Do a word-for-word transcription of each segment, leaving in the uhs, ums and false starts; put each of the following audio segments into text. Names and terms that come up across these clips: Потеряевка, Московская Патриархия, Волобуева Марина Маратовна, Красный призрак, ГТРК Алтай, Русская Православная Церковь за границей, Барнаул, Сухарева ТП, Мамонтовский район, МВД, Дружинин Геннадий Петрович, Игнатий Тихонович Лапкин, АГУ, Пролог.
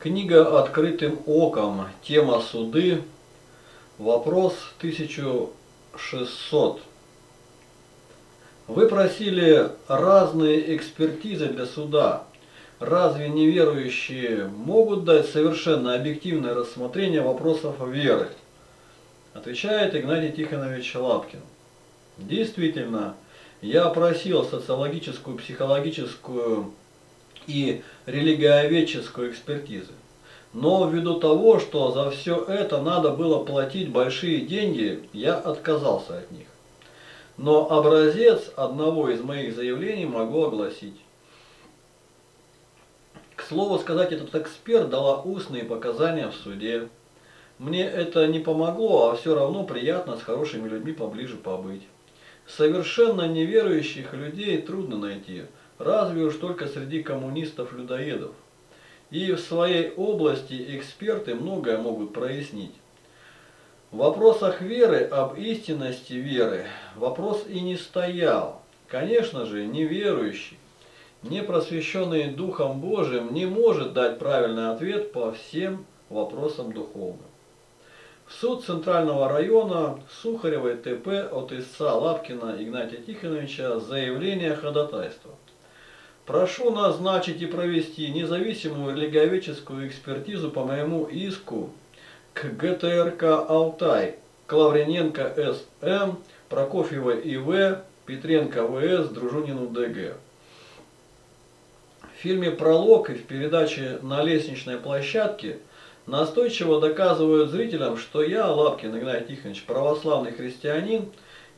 Книга «Открытым оком. Тема суды. Вопрос тысяча шестьсот. Вы просили разные экспертизы для суда. Разве неверующие могут дать совершенно объективное рассмотрение вопросов веры? Отвечает Игнатий Тихонович Лапкин. Действительно, я просил социологическую, психологическую и религиоведческую экспертизы. Но ввиду того, что за все это надо было платить большие деньги, я отказался от них. Но образец одного из моих заявлений могу огласить. К слову сказать, этот эксперт дала устные показания в суде. Мне это не помогло, а все равно приятно с хорошими людьми поближе побыть. Совершенно неверующих людей трудно найти, разве уж только среди коммунистов-людоедов. И в своей области эксперты многое могут прояснить. В вопросах веры, об истинности веры, вопрос и не стоял. Конечно же, неверующий, не просвещенный Духом Божиим, не может дать правильный ответ по всем вопросам духовным. В суд Центрального района Сухаревой ТП от истца Лапкина Игнатия Тихоновича заявление ходатайства. Прошу назначить и провести независимую религиоведческую экспертизу по моему иску к ГТРК Алтай, Клаврененко С М, Прокофьева И В, Петренко В С, Дружунину Д Г. В фильме «Пролог» и в передаче «На лестничной площадке» настойчиво доказывают зрителям, что я, Лапкин Игнатий Тихонович, православный христианин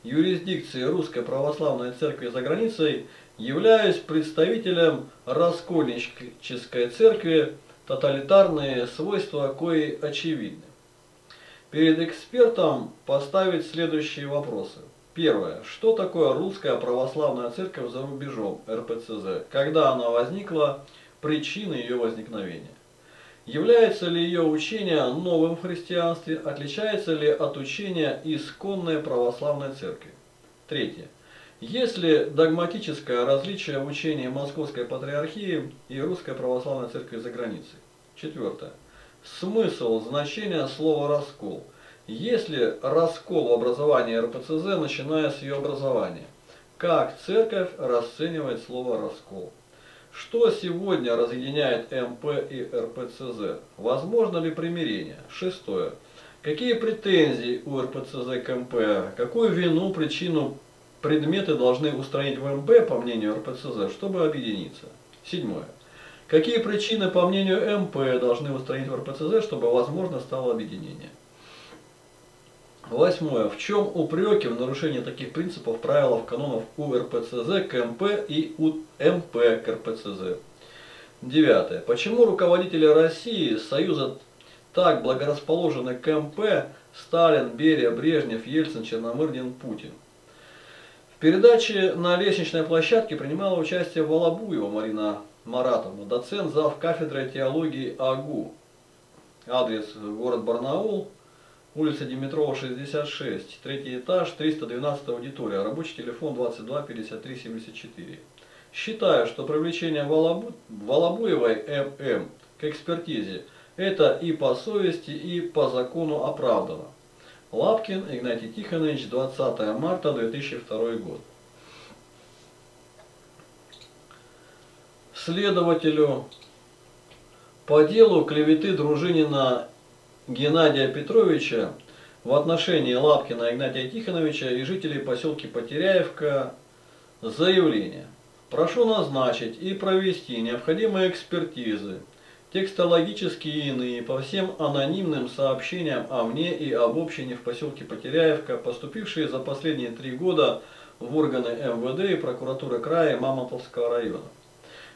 юрисдикции Русской Православной Церкви за границей, являюсь представителем раскольнической церкви, тоталитарные свойства кои очевидны. Перед экспертом поставить следующие вопросы. Первое. Что такое Русская Православная Церковь за рубежом, Р П Ц З? Когда она возникла? Причины ее возникновения? Является ли ее учение новым в христианстве? Отличается ли от учения исконной православной церкви? Третье. Есть ли догматическое различие в учении Московской Патриархии и Русской Православной Церкви за границей? Четвертое. Смысл, значение слова «раскол». Есть ли раскол в образовании Р П Ц З, начиная с ее образования? Как церковь расценивает слово «раскол»? Что сегодня разъединяет М П и Р П Ц З? Возможно ли примирение? Шестое. Какие претензии у Р П Ц З к М П? Какую вину, причину, предметы должны устранить в М П, по мнению Р П Ц З, чтобы объединиться? Седьмое. Какие причины, по мнению М П, должны устранить в Р П Ц З, чтобы возможно стало объединение? Восьмое. В чем упреки в нарушении таких принципов, правилов, канонов у Р П Ц З к М П и у М П к Р П Ц З? Девятое. Почему руководители России, Союза так благорасположены к М П: Сталин, Берия, Брежнев, Ельцин, Черномырдин, Путин? В передаче «На лестничной площадке» принимала участие Волобуева Марина Маратовна, доцент, зав. Кафедрой теологии А Г У. Адрес: город Барнаул. Улица Димитрова, шестьдесят шесть, третий этаж, триста двенадцать аудитория, рабочий телефон двадцать два пятьдесят три семьдесят четыре. Считаю, что привлечение Волобу... Волобуевой М М к экспертизе это и по совести, и по закону оправдано. Лапкин Игнатий Тихонович, двадцатое марта две тысячи второй год. Следователю по делу клеветы Дружинина Геннадия Петровича в отношении Лапкина Игнатия Тихоновича и жителей поселки Потеряевка заявление. Прошу назначить и провести необходимые экспертизы, текстологические и иные, по всем анонимным сообщениям о мне и об общине в поселке Потеряевка, поступившие за последние три года в органы М В Д и прокуратуры края Мамонтовского района.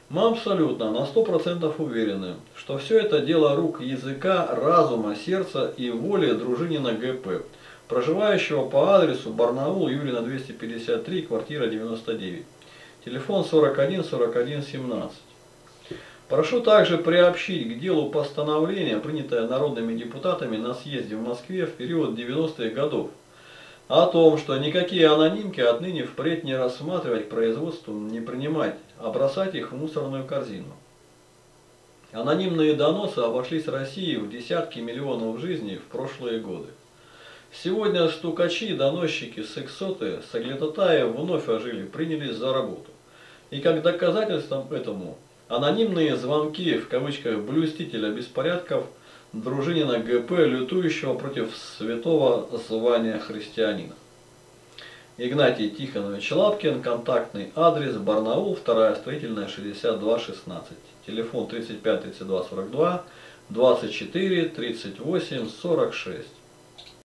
Мы абсолютно на сто процентов уверены, что все это дело рук, языка, разума, сердца и воли Дружинина Г П, проживающего по адресу Барнаул, Юрина двести пятьдесят три, квартира девяносто девять, телефон сорок один сорок один семнадцать. Прошу также приобщить к делу постановление, принятое народными депутатами на съезде в Москве в период девяностых годов, о том, что никакие анонимки отныне впредь не рассматривать, производству не принимать, а бросать их в мусорную корзину. Анонимные доносы обошлись России в десятки миллионов жизней в прошлые годы. Сегодня стукачи, доносчики, сексоты, соглядатаи вновь ожили, принялись за работу. И как доказательством этому анонимные звонки, в кавычках, блюстителя беспорядков Дружинина Г П, лютующего против святого звания христианина. Игнатий Тихонович Лапкин, контактный адрес: Барнаул, вторая строительная, шестьдесят два шестнадцать, телефон тридцать пять тридцать два сорок два, двадцать четыре тридцать восемь сорок шесть.